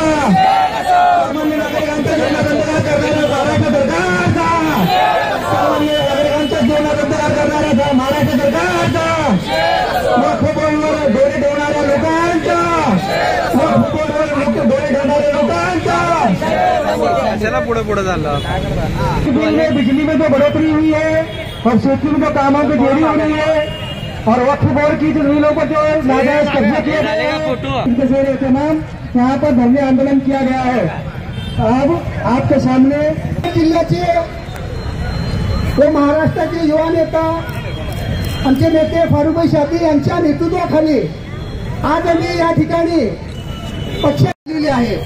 महाराष्ट्र सरकारचा वक्फावर डोळे ठेवणाऱ्या लोकांचा वक्फावर डोळे ठेवणाऱ्या लोकांचा चला पुढे झालं। बिजली में जो बढ़ोतरी हुई है और सूची में जो कामों की देरी हो रही है और वक्फ बोर्ड की जमीनों पर जो नाजायज कब्जा किया गया है इनके जरिए तमाम यहाँ पर धरने आंदोलन किया गया है। अब आपके सामने जिला वो महाराष्ट्राचे युवा नेता आमचे नेते फारुक शाब्दी यांच्या नेतृत्वाखाली आज आम्ही या ठिकाणी पक्ष दिलेले आहे।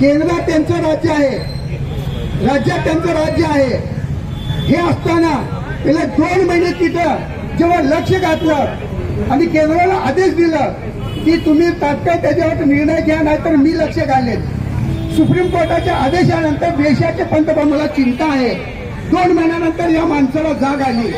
केंद्रात त्यांचं राज्य आहे, राज्यात त्यांचं राज्य आहे। हे असताना गेल्या 2 महिने तिथं जेव्हा लक्ष घातलं आणि केंद्राला आदेश दिला की तुम्ही तात्काळ त्याच्यावर निर्णय घ्या नाहीतर मी लक्ष घालेन। सुप्रीम कोर्टाच्या आदेशानंतर देशाचे पंतप्रधान मला चिंता आहे 2 महिन्यानंतर या माणसाला जाग आली।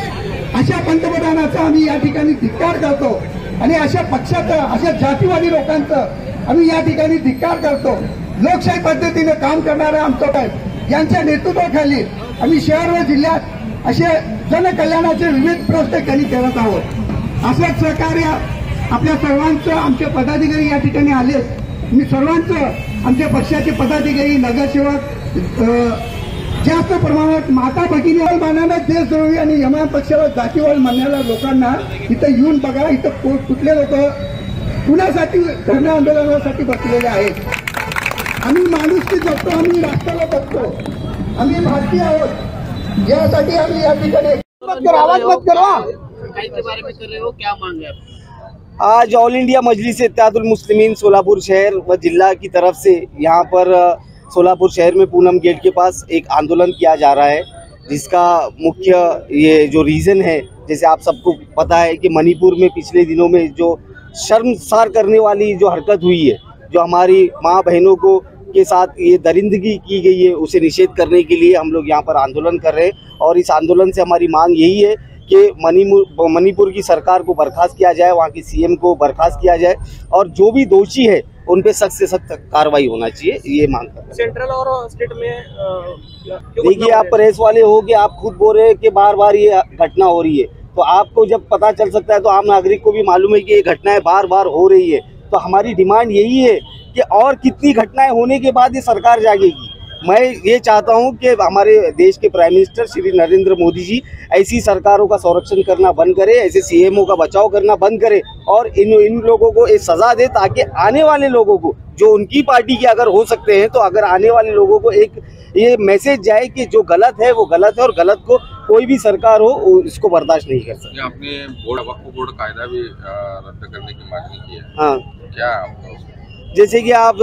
अशा पंतप्रधानाचा आम्ही या ठिकाणी धिक्कार करतो आणि अशा पक्षाचं अशा जातीवादी लोकांचं आम्ही या ठिकाणी धिक्कार करतो। लोकशाही पद्धतीने काम करणारे आमचं काय यांच्या नेतृत्वाखाली आम्ही शहर व जिल्ह्यात असे जनकल्याणाचे विविध प्रश्न त्यांनी करत आहोत। असंच सहकार्य आपल्या सर्वांचं आमचे पदाधिकारी या ठिकाणी आलेच। मी सर्वांचं आमच्या पक्षाचे पदाधिकारी नगरसेवक जास्त प्रमाणात माता भगिनी मानाने देशद्रोही आणि यमन पक्षाला जातीवर मानणाऱ्या लोकांना इथं येऊन बघा। इथं कुठले लोक कुणासाठी धरणं आंदोलनासाठी बसलेले आहेत? आम्ही माणुसकी जगतो, आम्ही राष्ट्राला बघतो, आम्ही भारतीय आहोत। यासाठी आम्ही या ठिकाणी आवाज मत करा। आज ऑल इंडिया मजलिस-ए-इत्तेहादुल मुस्लिमीन सोलापुर शहर व जिला की तरफ से यहाँ पर सोलापुर शहर में पूनम गेट के पास एक आंदोलन किया जा रहा है, जिसका मुख्य ये जो रीज़न है, जैसे आप सबको पता है कि मणिपुर में पिछले दिनों में जो शर्मसार करने वाली जो हरकत हुई है, जो हमारी माँ बहनों को के साथ ये दरिंदगी की गई है, उसे निषेध करने के लिए हम लोग यहाँ पर आंदोलन कर रहे हैं। और इस आंदोलन से हमारी मांग यही है कि मणिपुर की सरकार को बर्खास्त किया जाए, वहाँ के CM को बर्खास्त किया जाए और जो भी दोषी है उन पे सख्त से सख्त कार्रवाई होना चाहिए, ये मांग कर रहे हैं। सेंट्रल और स्टेट में देखिए, आप प्रेस वाले हो कि आप खुद बोल रहे हैं कि बार बार ये घटना हो रही है, तो आपको जब पता चल सकता है तो आम नागरिक को भी मालूम है कि ये घटनाएं बार बार हो रही है। तो हमारी डिमांड यही है कि और कितनी घटनाएं होने के बाद ये सरकार जागेगी। मैं ये चाहता हूँ कि हमारे देश के प्राइम मिनिस्टर श्री नरेंद्र मोदी जी ऐसी सरकारों का संरक्षण करना बंद करें, ऐसे CMओ का बचाव करना बंद करें और इन लोगों को एक सज़ा दे, ताकि आने वाले लोगों को जो उनकी पार्टी के अगर हो सकते हैं तो अगर आने वाले लोगों को एक ये मैसेज जाए कि जो गलत है वो गलत है और गलत को कोई भी सरकार हो इसको बर्दाश्त नहीं कर सकती। आपने वक्फ बोर्ड कायदा भी रद्द करने की मांग की है। हाँ, क्या जैसे कि आप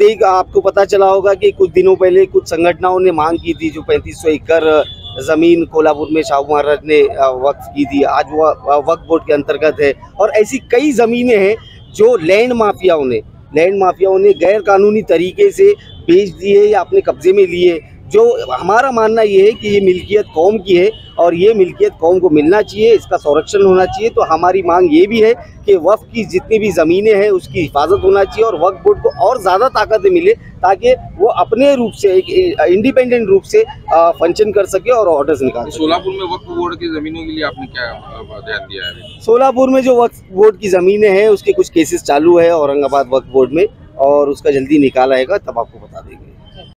देख आपको पता चला होगा कि कुछ दिनों पहले कुछ संगठनाओं ने मांग की थी, जो 3500 एकड़ ज़मीन कोल्हापुर में शाहू महाराज ने वक्फ की थी, आज वह वक्फ बोर्ड के अंतर्गत है। और ऐसी कई ज़मीनें हैं जो लैंड माफियाओं ने गैर कानूनी तरीके से बेच दिए या अपने कब्जे में लिए। जो हमारा मानना ये है कि ये मिल्कियत कौम की है और ये मिल्कियत कौम को मिलना चाहिए, इसका संरक्षण होना चाहिए। तो हमारी मांग ये भी है कि वक्फ की जितनी भी ज़मीनें हैं उसकी हिफाजत होना चाहिए और वक्फ बोर्ड को और ज़्यादा ताकत मिले, ताकि वो अपने रूप से एक इंडिपेंडेंट रूप से फंक्शन कर सके और ऑर्डर्स निकाल सके। सोलापुर में वक्फ बोर्ड की ज़मीनों के लिए आपने क्या ध्यान दिया है? सोलापुर में जो वक्फ बोर्ड की ज़मीनें हैं उसके कुछ केसेस चालू है औरंगाबाद वक्फ बोर्ड में, और उसका जल्दी निकाल आएगा तब आपको बता देंगे।